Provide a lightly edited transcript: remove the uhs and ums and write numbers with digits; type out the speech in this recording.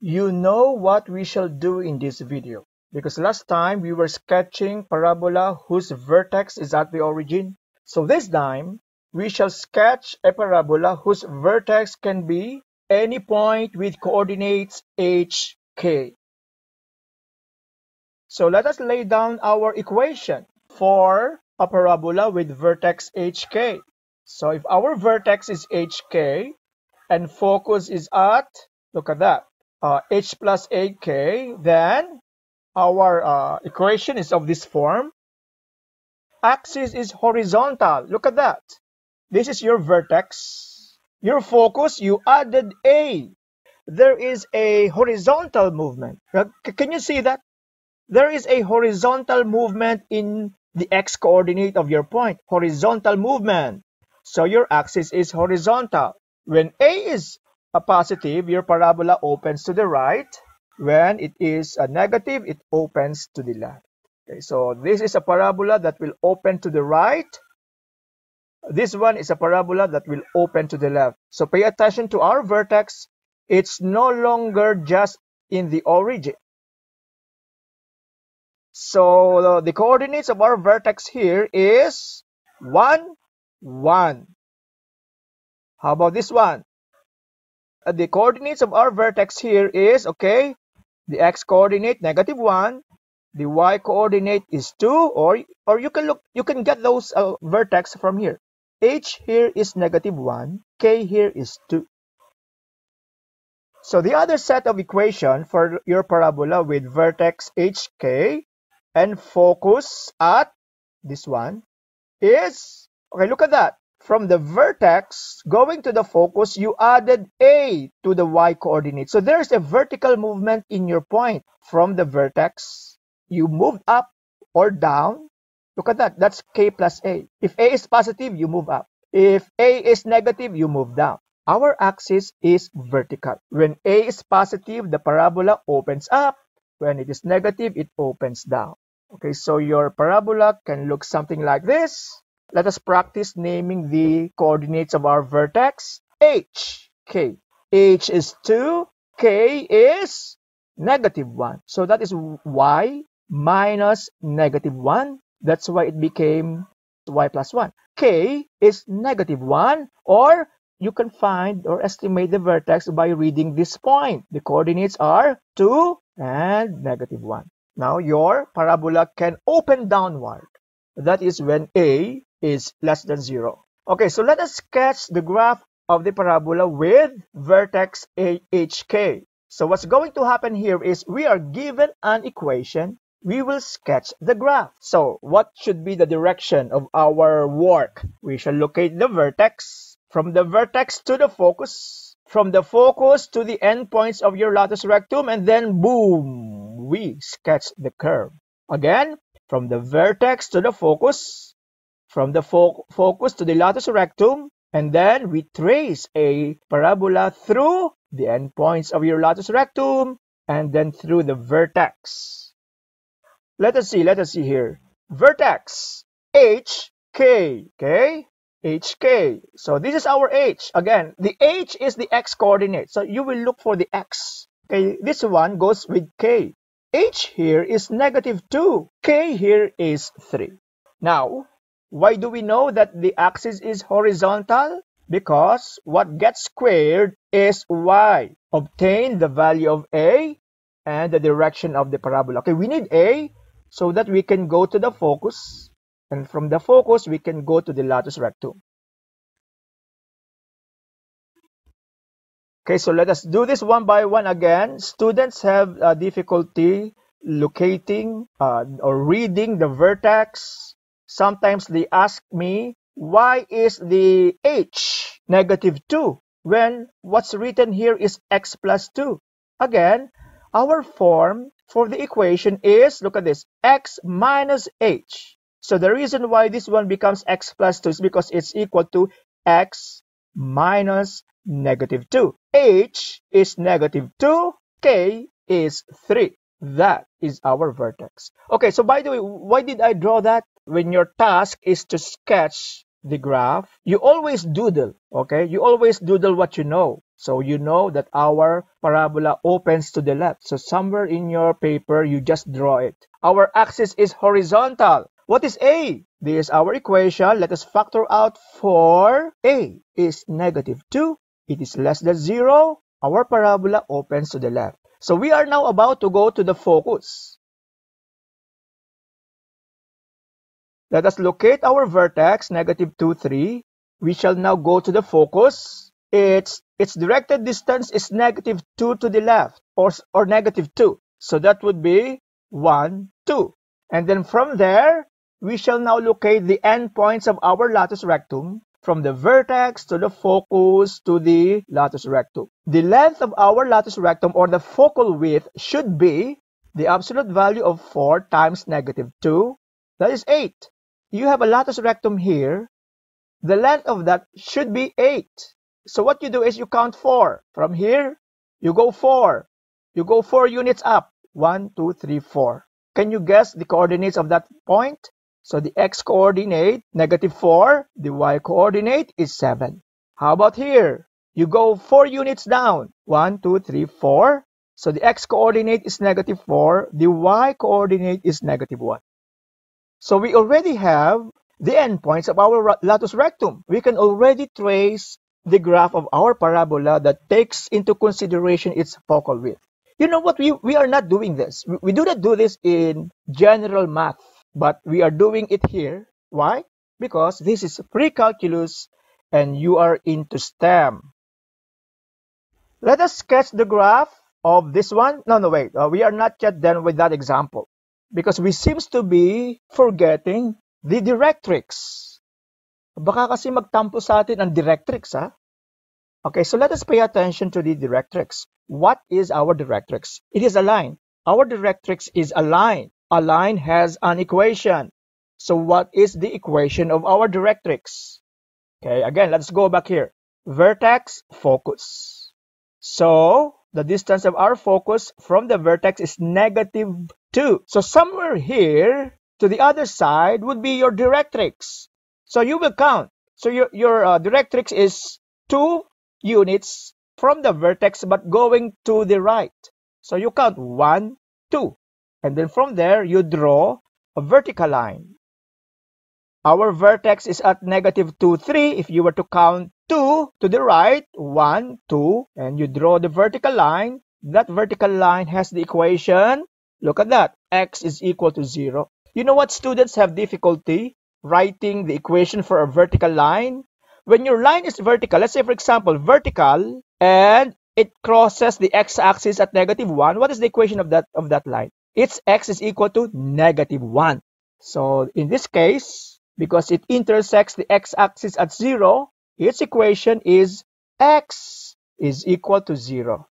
You know what we shall do in this video, because last time we were sketching parabola whose vertex is at the origin. So this time we shall sketch a parabola whose vertex can be any point with coordinates h, k. So let us lay down our equation for a parabola with vertex hk. So if our vertex is hk and focus is at, look at that, h plus ak, then our equation is of this form. Axis is horizontal. Look at that. This is your vertex. Your focus, you added a. There is a horizontal movement. Can you see that? There is a horizontal movement in the x coordinate of your point. Horizontal movement. So your axis is horizontal. When a is a positive, your parabola opens to the right. When it is a negative, it opens to the left. Okay, so this is a parabola that will open to the right. This one is a parabola that will open to the left. So pay attention to our vertex. It's no longer just in the origin. So the coordinates of our vertex here is 1, 1. How about this one? The coordinates of our vertex here is, okay, the x coordinate negative 1, the y coordinate is 2, or you can look, you can get those vertex from here. H here is negative 1, k here is 2. So the other set of equation for your parabola with vertex hk and focus at this one is, okay, look at that. From the vertex going to the focus, you added a to the y coordinate. So there's a vertical movement in your point. From the vertex, you moved up or down. Look at that. That's k plus a. If a is positive, you move up. If a is negative, you move down. Our axis is vertical. When a is positive, the parabola opens up. When it is negative, it opens down. Okay, so your parabola can look something like this. Let us practice naming the coordinates of our vertex h, k. h is 2, k is negative 1. So that is y minus negative 1. That's why it became y plus 1. K is negative 1, or you can find or estimate the vertex by reading this point. The coordinates are 2 and negative 1. Now your parabola can open downward. That is when a is less than 0. Okay, so let us sketch the graph of the parabola with vertex hk. So what's going to happen here is we are given an equation. We will sketch the graph. So what should be the direction of our work? We shall locate the vertex. From the vertex to the focus. From the focus to the endpoints of your latus rectum. And then boom, we sketch the curve. Again, from the vertex to the focus. From the focus to the latus rectum, and then we trace a parabola through the endpoints of your latus rectum, and then through the vertex. Let us see here. Vertex, H, K, okay? H, K. So this is our H. Again, the H is the X coordinate, so you will look for the X. Okay, this one goes with K. H here is negative 2. K here is 3. Now, why do we know that the axis is horizontal? Because what gets squared is y. Obtain the value of a and the direction of the parabola. Okay, we need a so that we can go to the focus. And from the focus, we can go to the latus rectum. Okay, so let us do this one by one again. Students have difficulty locating or reading the vertex. Sometimes they ask me, why is the h negative 2 when what's written here is x plus 2? Again, our form for the equation is, look at this, x minus h. So the reason why this one becomes x plus 2 is because it's equal to x minus negative 2. H is negative 2, k is 3. That is our vertex. Okay, so by the way, why did I draw that? When your task is to sketch the graph, you always doodle, okay? You always doodle what you know. So you know that our parabola opens to the left. So somewhere in your paper, you just draw it. Our axis is horizontal. What is A? This is our equation. Let us factor out 4. A is negative 2. It is less than 0. Our parabola opens to the left. So we are now about to go to the focus. Let us locate our vertex, negative 2, 3. We shall now go to the focus. Its directed distance is negative 2 to the left, or negative 2. So that would be 1, 2. And then from there, we shall now locate the endpoints of our latus rectum, from the vertex to the focus to the latus rectum. The length of our latus rectum, or the focal width, should be the absolute value of 4 times negative 2. That is 8. You have a latus rectum here. The length of that should be 8. So what you do is you count 4. From here, you go 4. You go 4 units up. 1, 2, 3, 4. Can you guess the coordinates of that point? So the x-coordinate, negative 4. The y-coordinate is 7. How about here? You go 4 units down. 1, 2, 3, 4. So the x-coordinate is negative 4. The y-coordinate is negative 1. So we already have the endpoints of our latus rectum. We can already trace the graph of our parabola that takes into consideration its focal width. You know what? We are not doing this. We do not do this in general math, but we are doing it here. Why? Because this is pre-calculus and you are into STEM. Let us sketch the graph of this one. No, wait. We are not yet done with that example because we seems to be forgetting the directrix. Baka kasi magtampo sa atin ang directrix, ha? Okay, so let us pay attention to the directrix. What is our directrix? It is a line. Our directrix is a line. A line has an equation. So what is the equation of our directrix? Okay, again, let's go back here. Vertex, focus. So the distance of our focus from the vertex is negative 2. So somewhere here to the other side would be your directrix. So you will count. So your directrix is 2 units from the vertex but going to the right. So you count 1, 2. And then from there, you draw a vertical line. Our vertex is at negative 2, 3. If you were to count 2 to the right, 1, 2. And you draw the vertical line. That vertical line has the equation. Look at that. X is equal to 0. You know what? Students have difficulty writing the equation for a vertical line. When your line is vertical, let's say for example, vertical, and it crosses the x-axis at negative 1, what is the equation of that line? Its x is equal to negative 1. So in this case, because it intersects the x-axis at 0, its equation is x is equal to 0.